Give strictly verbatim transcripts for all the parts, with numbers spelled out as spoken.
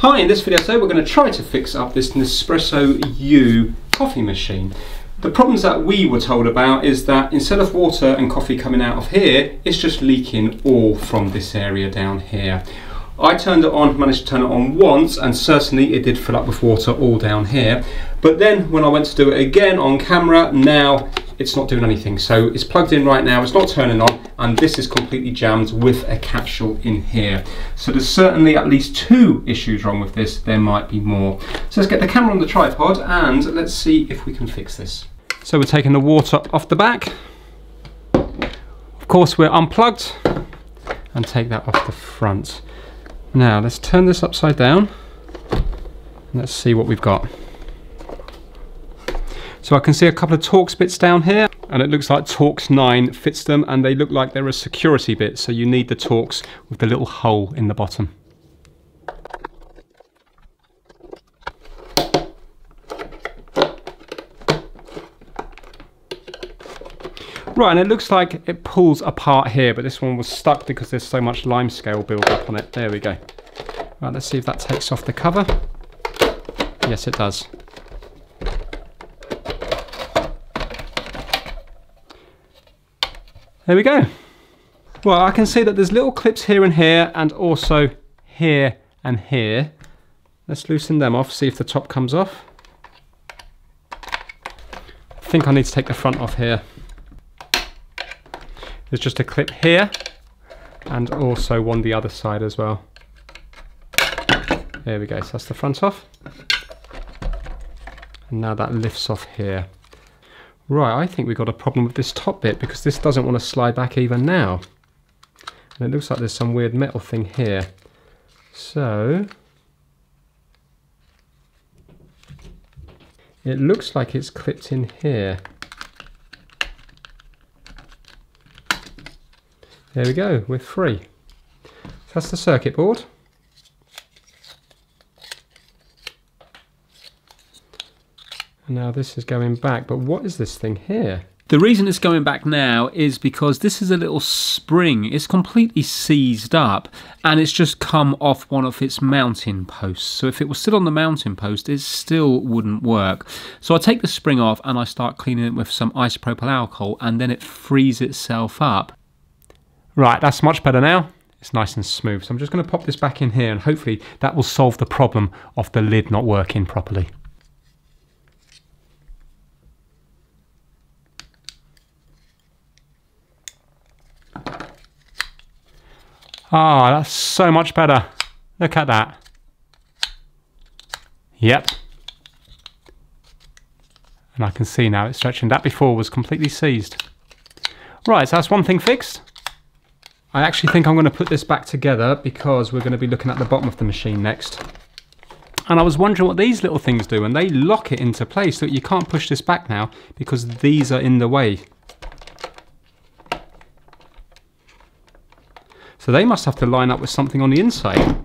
Hi, in this video today we're going to try to fix up this Nespresso U coffee machine. The problems that we were told about is that instead of water and coffee coming out of here, it's just leaking all from this area down here. I turned it on, managed to turn it on once, and certainly it did fill up with water all down here. But then when I went to do it again on camera, now it's not doing anything. So it's plugged in right now, it's not turning on, and this is completely jammed with a capsule in here. So there's certainly at least two issues wrong with this. There might be more. So let's get the camera on the tripod and let's see if we can fix this. So we're taking the water off the back. Of course we're unplugged and take that off the front. Now let's turn this upside down and let's see what we've got. So I can see a couple of Torx bits down here, and it looks like Torx nine fits them, and they look like they're a security bit, so you need the Torx with the little hole in the bottom. Right, and it looks like it pulls apart here, but this one was stuck because there's so much limescale build up on it. There we go. Right, let's see if that takes off the cover. Yes, it does. There we go. Well, I can see that there's little clips here and here, and also here and here. Let's loosen them off, see if the top comes off. I think I need to take the front off here. There's just a clip here, and also one the other side as well. There we go, so that's the front off. And now that lifts off here. Right, I think we've got a problem with this top bit because this doesn't want to slide back even now. And it looks like there's some weird metal thing here. So, it looks like it's clipped in here. There we go, we're free. So that's the circuit board. Now this is going back, but what is this thing here? The reason it's going back now is because this is a little spring. It's completely seized up and it's just come off one of its mounting posts. So if it was still on the mounting post, it still wouldn't work. So I take the spring off and I start cleaning it with some isopropyl alcohol, and then it frees itself up. Right, that's much better now. It's nice and smooth. So I'm just going to pop this back in here and hopefully that will solve the problem of the lid not working properly. Ah, oh, that's so much better. Look at that. Yep. And I can see now it's stretching. That before was completely seized. Right, so that's one thing fixed. I actually think I'm going to put this back together because we're going to be looking at the bottom of the machine next. And I was wondering what these little things do, and they lock it into place. Look, you can't push this back now because these are in the way. So they must have to line up with something on the inside.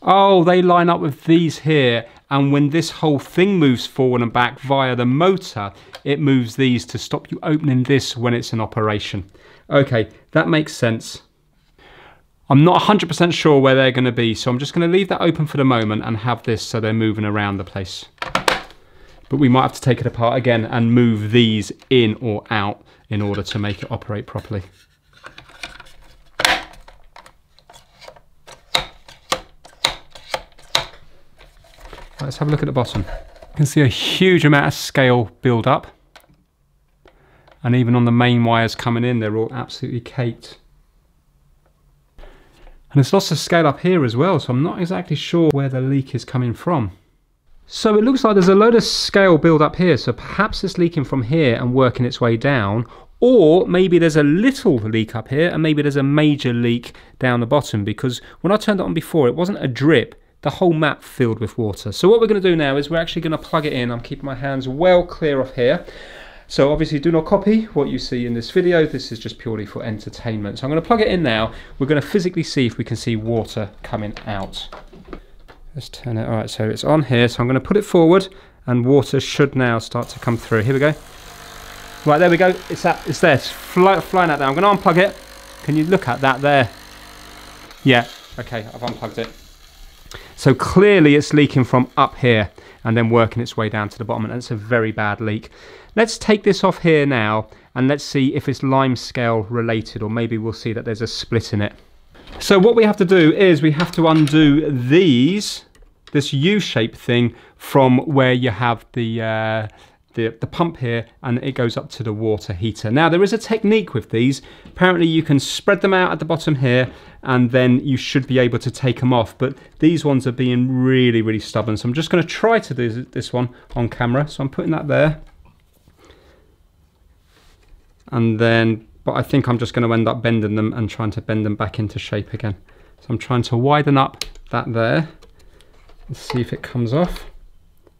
Oh, they line up with these here, and when this whole thing moves forward and back via the motor, it moves these to stop you opening this when it's in operation. Okay, that makes sense. I'm not one hundred percent sure where they're going to be, so I'm just going to leave that open for the moment and have this so they're moving around the place. But we might have to take it apart again and move these in or out in order to make it operate properly. Let's have a look at the bottom. You can see a huge amount of scale build up. And even on the main wires coming in, they're all absolutely caked. And there's lots of scale up here as well, so I'm not exactly sure where the leak is coming from. So it looks like there's a load of scale build up here, so perhaps it's leaking from here and working its way down. Or maybe there's a little leak up here and maybe there's a major leak down the bottom, because when I turned it on before, it wasn't a drip. The whole map filled with water. So what we're going to do now is we're actually going to plug it in. I'm keeping my hands well clear of here. So obviously do not copy what you see in this video. This is just purely for entertainment. So I'm going to plug it in now. We're going to physically see if we can see water coming out. Let's turn it. All right, so it's on here. So I'm going to put it forward and water should now start to come through. Here we go. Right, there we go. It's, that, it's there. It's fly, flying out there. I'm going to unplug it. Can you look at that there? Yeah. Okay, I've unplugged it. So clearly it's leaking from up here and then working its way down to the bottom, and it's a very bad leak. Let's take this off here now and let's see if it's lime scale related, or maybe we'll see that there's a split in it. So what we have to do is we have to undo these, this U-shape thing, from where you have the, uh, the, the pump here, and it goes up to the water heater. Now there is a technique with these. Apparently you can spread them out at the bottom here and then you should be able to take them off, but these ones are being really, really stubborn. So I'm just gonna try to do this one on camera. So I'm putting that there. And then, but I think I'm just gonna end up bending them and trying to bend them back into shape again. So I'm trying to widen up that there. Let's see if it comes off.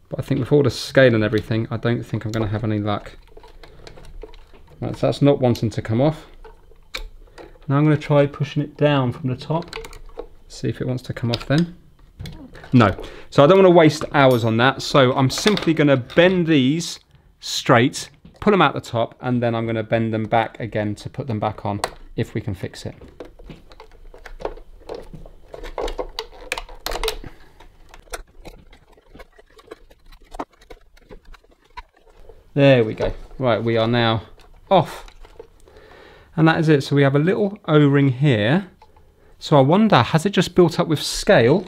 But I think with all the scale and everything, I don't think I'm gonna have any luck. Right, so that's not wanting to come off. Now I'm gonna try pushing it down from the top. See if it wants to come off then. No, so I don't wanna waste hours on that. So I'm simply gonna bend these straight, pull them out the top, and then I'm gonna bend them back again to put them back on if we can fix it. There we go. Right, we are now off. And that is it. So we have a little O-ring here. So I wonder, has it just built up with scale,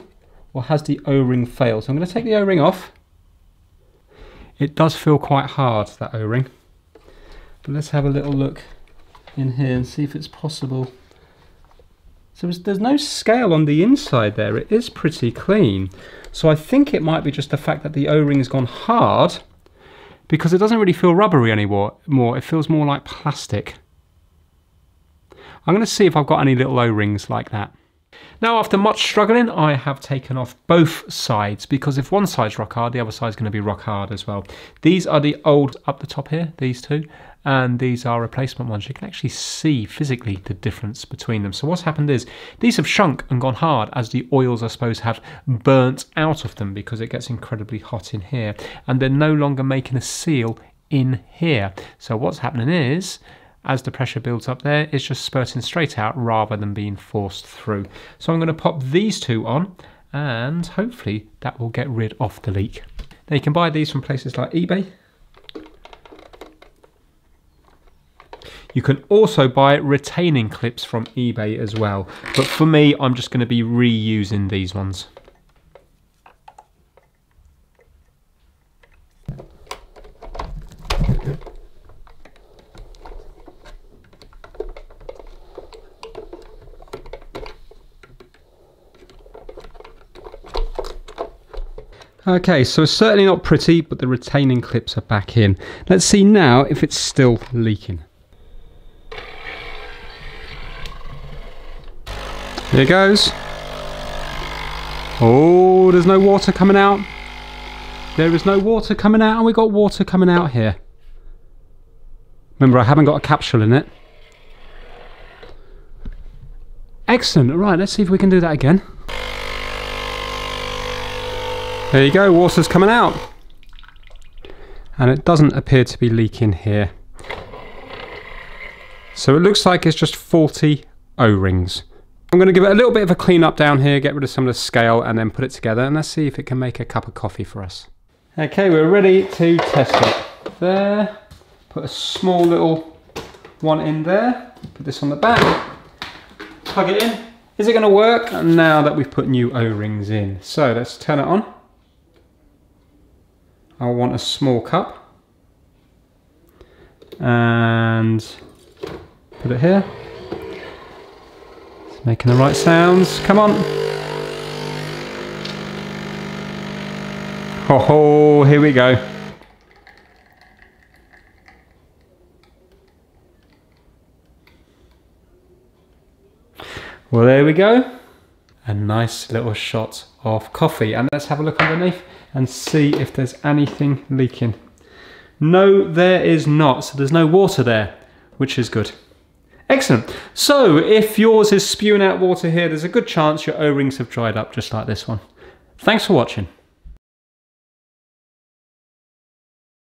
or has the O-ring failed? So I'm going to take the O-ring off. It does feel quite hard, that O-ring. But let's have a little look in here and see if it's possible. So there's no scale on the inside there. It is pretty clean. So I think it might be just the fact that the O-ring has gone hard, because it doesn't really feel rubbery anymore. More, it feels more like plastic. I'm gonna see if I've got any little O-rings like that. Now, after much struggling, I have taken off both sides, because if one side's rock hard, the other side's gonna be rock hard as well. These are the old up the top here, these two, and these are replacement ones. You can actually see physically the difference between them. So what's happened is these have shrunk and gone hard as the oils, I suppose, have burnt out of them, because it gets incredibly hot in here, and they're no longer making a seal in here. So what's happening is, as the pressure builds up there, it's just spurting straight out rather than being forced through. So I'm gonna pop these two on, and hopefully that will get rid of the leak. Now you can buy these from places like eBay. You can also buy retaining clips from eBay as well. But for me, I'm just gonna be reusing these ones. Okay, so it's certainly not pretty, but the retaining clips are back in. Let's see now if it's still leaking. Here goes. Oh, there's no water coming out. There is no water coming out, and we got water coming out here. Remember, I haven't got a capsule in it. Excellent. All right, let's see if we can do that again. There you go, water's coming out. And it doesn't appear to be leaking here. So it looks like it's just forty O-rings. I'm gonna give it a little bit of a clean up down here, get rid of some of the scale, and then put it together, and let's see if it can make a cup of coffee for us. Okay, we're ready to test it. There, put a small little one in there, put this on the back, plug it in. Is it gonna work? And now that we've put new O-rings in. So let's turn it on. I want a small cup, and put it here. It's making the right sounds. Come on. Oh, here we go. Well, there we go. A nice little shot of coffee. And let's have a look underneath and see if there's anything leaking. No, there is not. So there's no water there, which is good. Excellent. So if yours is spewing out water here, there's a good chance your O-rings have dried up just like this one. Thanks for watching.